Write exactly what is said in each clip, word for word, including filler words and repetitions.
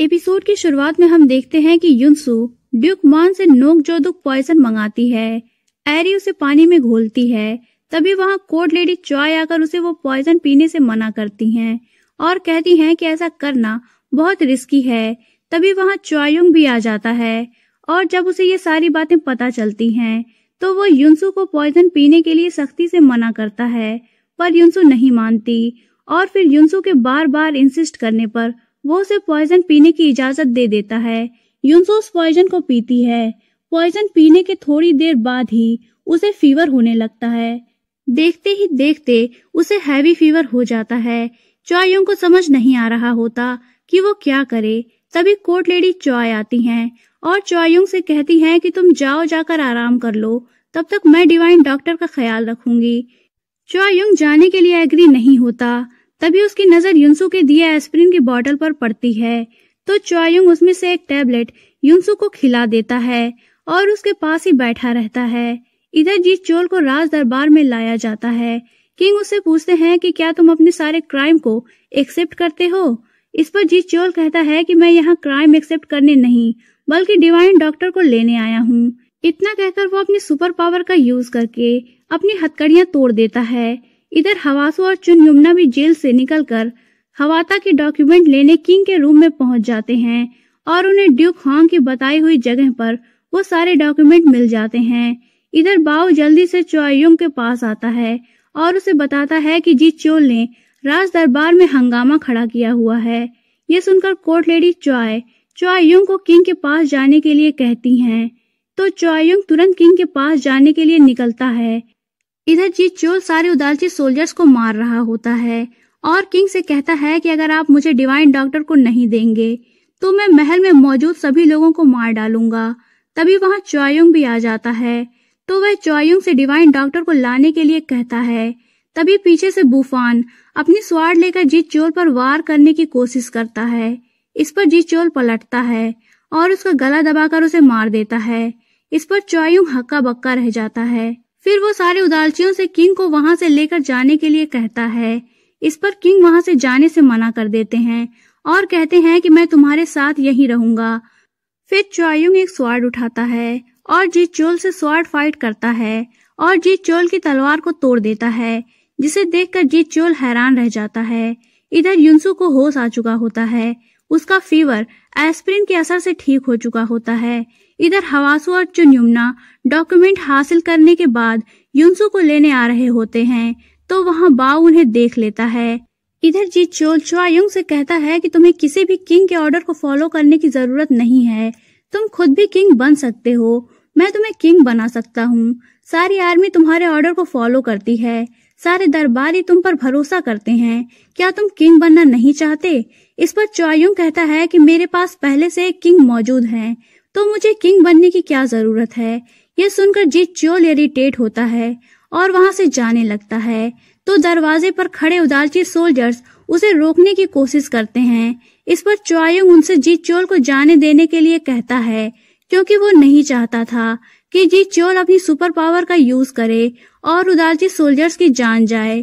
Episode की शुरुआत में हम देखते हैं कि यून सू ड्यूक मान से नोक जोदुक पॉइजन मंगाती है। एरी उसे पानी में घोलती है। तभी वहाँ कोर्ट लेडी चो आकर उसे वो पॉइजन पीने से मना करती हैं और कहती हैं कि ऐसा करना बहुत रिस्की है। तभी वहाँ चोई यंग भी आ जाता है और जब उसे ये सारी बातें पता चलती हैं तो वो यून सू को पॉइजन पीने के लिए सख्ती से मना करता है, पर यून सू नहीं मानती और फिर यून सू के बार बार इंसिस्ट करने पर वो उसे पॉइजन पीने की इजाजत दे देता है। यून सू उस पॉइजन को पीती है। पॉइजन पीने के थोड़ी देर बाद ही उसे फीवर होने लगता है। देखते ही देखते उसे हैवी फीवर हो जाता है। चोई यंग को समझ नहीं आ रहा होता कि वो क्या करे। तभी कोर्ट लेडी चोई आती हैं और चोई यंग से कहती हैं कि तुम जाओ, जाकर आराम कर लो, तब तक मैं डिवाइन डॉक्टर का ख्याल रखूंगी। चोई यंग जाने के लिए एग्री नहीं होता। तभी उसकी नजर यूनसू के दिए एस्प्रिन की बोतल पर पड़ती है तो चोई यंग उसमें से एक टैबलेट यूनसू को खिला देता है और उसके पास ही बैठा रहता है। इधर जी चोल को राज दरबार में लाया जाता है। किंग उससे पूछते हैं कि क्या तुम अपने सारे क्राइम को एक्सेप्ट करते हो। इस पर जी चोल कहता है कि मैं यहाँ क्राइम एक्सेप्ट करने नहीं बल्कि डिवाइन डॉक्टर को लेने आया हूँ। इतना कहकर वो अपनी सुपर पावर का यूज करके अपनी हथकड़ियां तोड़ देता है। इधर ह्वा सू और चुन युमुना भी जेल से निकलकर ह्वाता की डॉक्यूमेंट लेने किंग के रूम में पहुंच जाते हैं और उन्हें ड्यूक हॉन्ग की बताई हुई जगह पर वो सारे डॉक्यूमेंट मिल जाते हैं। इधर बाओ जल्दी से चोई यंग के पास आता है और उसे बताता है कि जी चोल ने राज दरबार में हंगामा खड़ा किया हुआ है। ये सुनकर कोर्ट लेडी चोई चोई यंग को किंग के पास जाने के लिए कहती हैं, तो चोई यंग तुरंत किंग के पास जाने के लिए निकलता है। इधर जी चोल सारे उदालची सोल्जर्स को मार रहा होता है और किंग से कहता है कि अगर आप मुझे डिवाइन डॉक्टर को नहीं देंगे तो मैं महल में मौजूद सभी लोगों को मार डालूंगा। तभी वहाँ चोई यंग भी आ जाता है तो वह चोई यंग से डिवाइन डॉक्टर को लाने के लिए कहता है। तभी पीछे से बूफान अपनी स्वार्ड लेकर जी चोल पर वार करने की कोशिश करता है। इस पर जी चोल पलटता है और उसका गला दबाकर उसे मार देता है। इस पर चोई यंग हक्का बक्का रह जाता है। फिर वो सारे उदालचियों से किंग को वहां से लेकर जाने के लिए कहता है। इस पर किंग वहां से जाने से मना कर देते हैं और कहते हैं कि मैं तुम्हारे साथ यहीं रहूंगा। फिर चोई यंग एक स्वार्ड उठाता है और जी चोल से स्वार्ड फाइट करता है और जी चोल की तलवार को तोड़ देता है, जिसे देखकर जी चोल हैरान रह जाता है। इधर यूनसू को होश आ चुका होता है। उसका फीवर एस्प्रिन के असर से ठीक हो चुका होता है। इधर ह्वा सू और चुन युमुना डॉक्यूमेंट हासिल करने के बाद यूनसू को लेने आ रहे होते हैं तो वहाँ बाओ उन्हें देख लेता है। इधर जी चोल चोई यंग से कहता है कि तुम्हें किसी भी किंग के ऑर्डर को फॉलो करने की जरूरत नहीं है, तुम खुद भी किंग बन सकते हो, मैं तुम्हें किंग बना सकता हूँ। सारी आर्मी तुम्हारे ऑर्डर को फॉलो करती है, सारे दरबारी तुम पर भरोसा करते हैं, क्या तुम किंग बनना नहीं चाहते। इस पर चोई यंग कहता है कि मेरे पास पहले से एक किंग मौजूद है तो मुझे किंग बनने की क्या जरूरत है। ये सुनकर जी चोल इरिटेट होता है और वहाँ से जाने लगता है तो दरवाजे पर खड़े उदालची सोल्जर्स उसे रोकने की कोशिश करते हैं। इस पर चोई यंग उनसे जी चोल को जाने देने के लिए कहता है क्योंकि वो नहीं चाहता था कि जी चोल अपनी सुपर पावर का यूज करे और उदालची सोल्जर्स की जान जाए।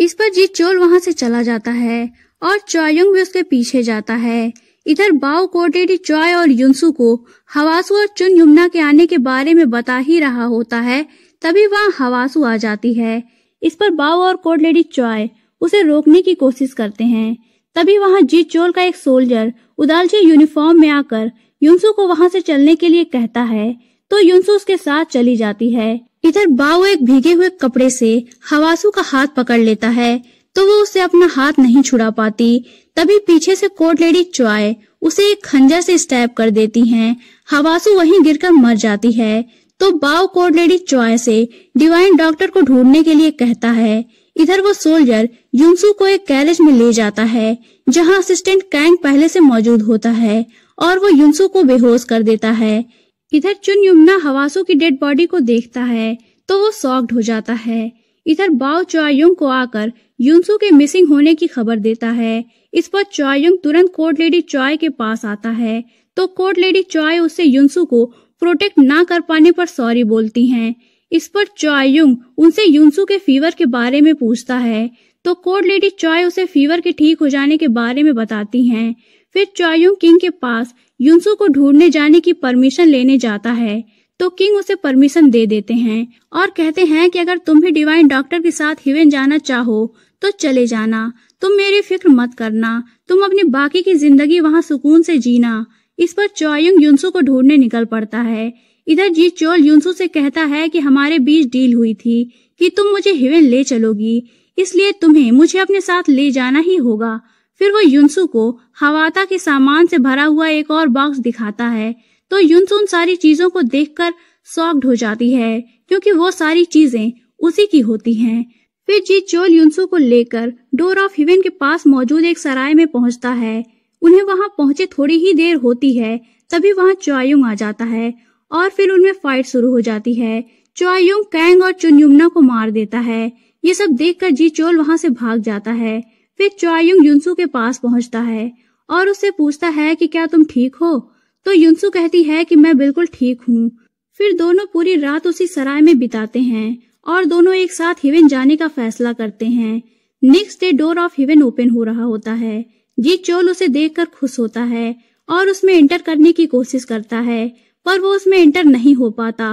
इस पर जी चोल वहाँ से चला जाता है और चोई यंग भी उसके पीछे जाता है। इधर बाओ कोर्ट लेडी चोई और यूनसू को ह्वा सू और चुन युमुना के आने के बारे में बता ही रहा होता है। तभी वहाँ ह्वा सू आ जाती है। इस पर बाओ और कोर्ट लेडी चोई उसे रोकने की कोशिश करते हैं। तभी वहाँ जी चोल का एक सोल्जर उदालची यूनिफॉर्म में आकर यूनसू को वहाँ से चलने के लिए कहता है तो यूनसू उसके साथ चली जाती है। इधर बाओ एक भीगे हुए कपड़े से ह्वा सू का हाथ पकड़ लेता है तो वो उससे अपना हाथ नहीं छुड़ा पाती। तभी पीछे से कोर्ट लेडी चोई उसे एक खंजर से स्टैब कर देती हैं। ह्वा सू वहीं गिरकर मर जाती है तो बाओ कोर्ट लेडी चोई से डिवाइन डॉक्टर को ढूंढने के लिए कहता है। इधर वो सोल्जर यूनसू को एक कैरेज में ले जाता है जहां असिस्टेंट कैंग पहले से मौजूद होता है और वो यूनसू को बेहोश कर देता है। इधर चुन युमुना ह्वा सू की डेड बॉडी को देखता है तो वो शॉक्ड हो जाता है। इधर बाओ चोई यंग को आकर यूनसू के मिसिंग होने की खबर देता है। इस पर चोई यंग तुरंत कोर्ट लेडी चोई के पास आता है तो कोर्ट लेडी चोई उससे यूनसू को प्रोटेक्ट ना कर पाने पर सॉरी बोलती हैं। इस पर चोई यंग उनसे यूनसू के फीवर के बारे में पूछता है तो कोर्ट लेडी चोई उसे फीवर के ठीक हो जाने के बारे में बताती हैं। फिर चोई यंग के पास यून सू को ढूंढने जाने की परमिशन लेने जाता है तो किंग उसे परमिशन दे देते हैं और कहते हैं कि अगर तुम भी डिवाइन डॉक्टर के साथ हेवन जाना चाहो तो चले जाना, तुम मेरी फिक्र मत करना, तुम अपनी बाकी की जिंदगी वहां सुकून से जीना। इस पर चोई यंग यून सू को ढूंढने निकल पड़ता है। इधर जी चोल यून सू से कहता है कि हमारे बीच डील हुई थी कि तुम मुझे हेवन ले चलोगी, इसलिए तुम्हें मुझे अपने साथ ले जाना ही होगा। फिर वो यून सू को ह्वाता के सामान से भरा हुआ एक और बॉक्स दिखाता है तो यून सू उन सारी चीजों को देखकर शॉक्ड हो जाती है क्योंकि वो सारी चीजें उसी की होती हैं। फिर जी चोल यून सू को लेकर डोर ऑफ हेवन के पास मौजूद एक सराय में पहुंचता है। उन्हें वहां पहुंचे थोड़ी ही देर होती है तभी वहां चोई यंग आ जाता है और फिर उनमें फाइट शुरू हो जाती है। चोई यंग कैंग और चुन युमुना को मार देता है। ये सब देखकर जी चोल वहां से भाग जाता है। फिर चोई यंग यून सू के पास पहुंचता है और उससे पूछता है कि क्या तुम ठीक हो, तो यून सू कहती है कि मैं बिल्कुल ठीक हूँ। फिर दोनों पूरी रात उसी सराय में बिताते हैं और दोनों एक साथ हेवन जाने का फैसला करते हैं। Next day door of heaven open हो रहा होता है। जी चोल उसे देखकर खुश होता है और उसमें एंटर करने की कोशिश करता है पर वो उसमें एंटर नहीं हो पाता।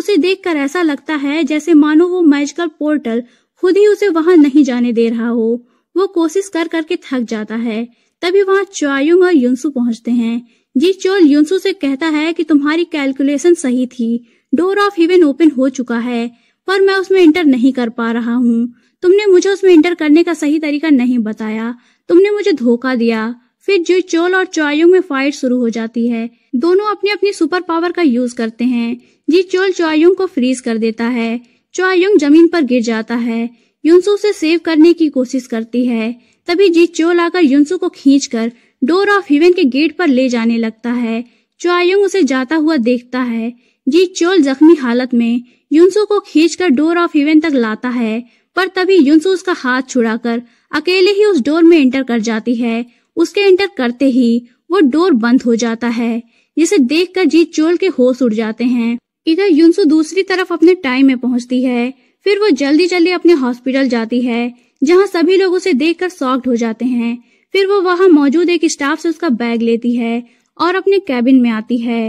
उसे देखकर ऐसा लगता है जैसे मानो वो मैजिकल पोर्टल खुद ही उसे वहां नहीं जाने दे रहा हो। वो कोशिश कर करके थक जाता है। तभी वहां चोई यंग और यून सू पहुंचते हैं। जी चोल यून सू से कहता है कि तुम्हारी कैलकुलेशन सही थी, डोर ऑफ हेवन ओपन हो चुका है पर मैं उसमें एंटर नहीं कर पा रहा हूँ। तुमने मुझे उसमें एंटर करने का सही तरीका नहीं बताया, तुमने मुझे धोखा दिया। फिर जी चोल और चोई यंग में फाइट शुरू हो जाती है। दोनों अपनी अपनी सुपर पावर का यूज करते हैं। जी चोल चोई यंग को फ्रीज कर देता है। चोई यंग जमीन पर गिर जाता है। यून सू उसे सेव करने की कोशिश करती है। तभी जी चोल आकर यून सू को खींचकर डोर ऑफ हेवन के गेट पर ले जाने लगता है। चोई यंग उसे जाता हुआ देखता है। जी चोल जख्मी हालत में यून सू को खींचकर डोर ऑफ हेवन तक लाता है पर तभी यून सू उसका हाथ छुड़ाकर अकेले ही उस डोर में एंटर कर जाती है। उसके एंटर करते ही वो डोर बंद हो जाता है जिसे देखकर जी चोल के होश उड़ जाते हैं। इधर यून सू दूसरी तरफ अपने टाइम में पहुंचती है। फिर वो जल्दी जल्दी अपने हॉस्पिटल जाती है जहाँ सभी लोग उसे देखकर शॉक्ड हो जाते हैं। फिर वो वहाँ मौजूद एक स्टाफ से उसका बैग लेती है और अपने कैबिन में आती है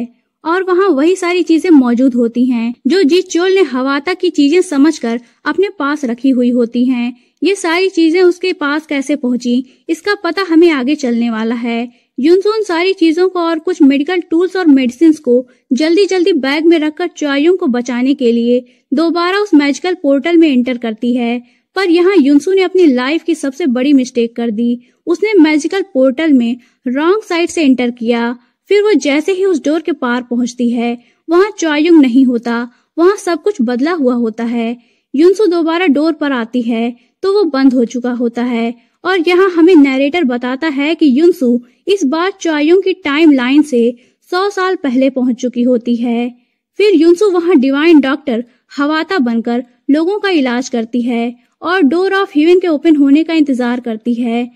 और वहाँ वही सारी चीजें मौजूद होती हैं जो जी चोल ने ह्वाता की चीजें समझकर अपने पास रखी हुई होती हैं। ये सारी चीजें उसके पास कैसे पहुंची इसका पता हमें आगे चलने वाला है। यून सू उन सारी चीजों को और कुछ मेडिकल टूल्स और मेडिसिन को जल्दी जल्दी बैग में रखकर चोई यंग को बचाने के लिए दोबारा उस मैजिकल पोर्टल में एंटर करती है पर यहाँ यून सू ने अपनी लाइफ की सबसे बड़ी मिस्टेक कर दी। उसने मैजिकल पोर्टल में रॉन्ग साइड से एंटर किया। फिर वो जैसे ही उस डोर के पार पहुंचती है वहाँ चोई यंग नहीं होता, वहाँ सब कुछ बदला हुआ होता है। यून सू दोबारा डोर पर आती है तो वो बंद हो चुका होता है और यहाँ हमें नरेटर बताता है कि यून सू इस बार चोई यंग की टाइमलाइन से सौ साल पहले पहुंच चुकी होती है। फिर यून सू वहाँ डिवाइन डॉक्टर ह्वाता बनकर लोगों का इलाज करती है और डोर ऑफ हेवन के ओपन होने का इंतजार करती है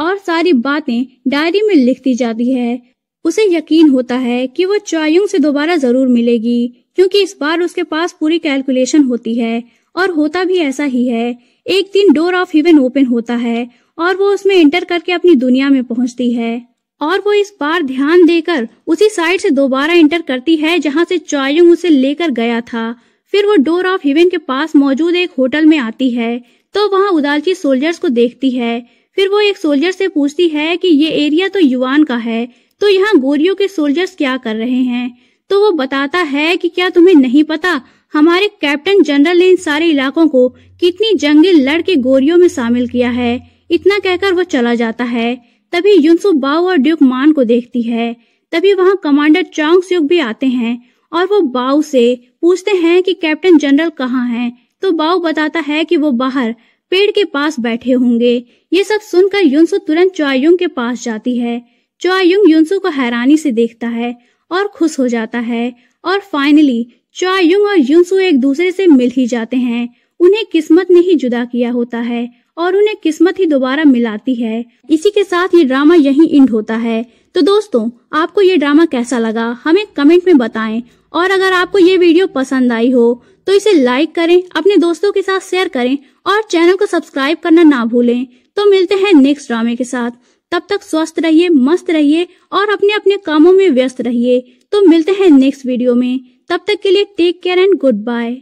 और सारी बातें डायरी में लिखती जाती है। उसे यकीन होता है कि वो चोई यंग से दोबारा जरूर मिलेगी क्योंकि इस बार उसके पास पूरी कैलकुलेशन होती है और होता भी ऐसा ही है। एक दिन डोर ऑफ हेवन ओपन होता है और वो उसमें एंटर करके अपनी दुनिया में पहुंचती है और वो इस बार ध्यान देकर उसी साइड से दोबारा एंटर करती है जहां से चोई यंग उसे लेकर गया था। फिर वो डोर ऑफ हेवन के पास मौजूद एक होटल में आती है तो वहाँ उदालची सोल्जर्स को देखती है। फिर वो एक सोल्जर से पूछती है कि ये एरिया तो युवान का है तो यहाँ गोरियो के सोल्जर्स क्या कर रहे हैं, तो वो बताता है कि क्या तुम्हें नहीं पता हमारे कैप्टन जनरल ने इन सारे इलाकों को कितनी जंगे लड़ के गोरियो में शामिल किया है। इतना कहकर वो चला जाता है। तभी यून सू बाऊ और ड्यूक मान को देखती है। तभी वहाँ कमांडर चोंग स्यूक भी आते हैं और वो बाऊ से पूछते हैं कि कैप्टन जनरल कहाँ हैं, तो बाऊ बताता है कि वो बाहर पेड़ के पास बैठे होंगे। ये सब सुनकर यून सू तुरंत चोई यंग के पास जाती है। चोई यंग यून सू को हैरानी से देखता है और खुश हो जाता है और फाइनली चोई यंग और यून सू एक दूसरे से मिल ही जाते हैं। उन्हें किस्मत ने ही जुदा किया होता है और उन्हें किस्मत ही दोबारा मिलाती है। इसी के साथ ये ड्रामा यहीं एंड होता है। तो दोस्तों आपको ये ड्रामा कैसा लगा हमें कमेंट में बताएं और अगर आपको ये वीडियो पसंद आई हो तो इसे लाइक करें, अपने दोस्तों के साथ शेयर करें और चैनल को सब्सक्राइब करना ना भूलें। तो मिलते हैं नेक्स्ट ड्रामे के साथ। तब तक स्वस्थ रहिए, मस्त रहिए और अपने अपने कामों में व्यस्त रहिए। तो मिलते हैं नेक्स्ट वीडियो में, तब तक के लिए take care and good bye.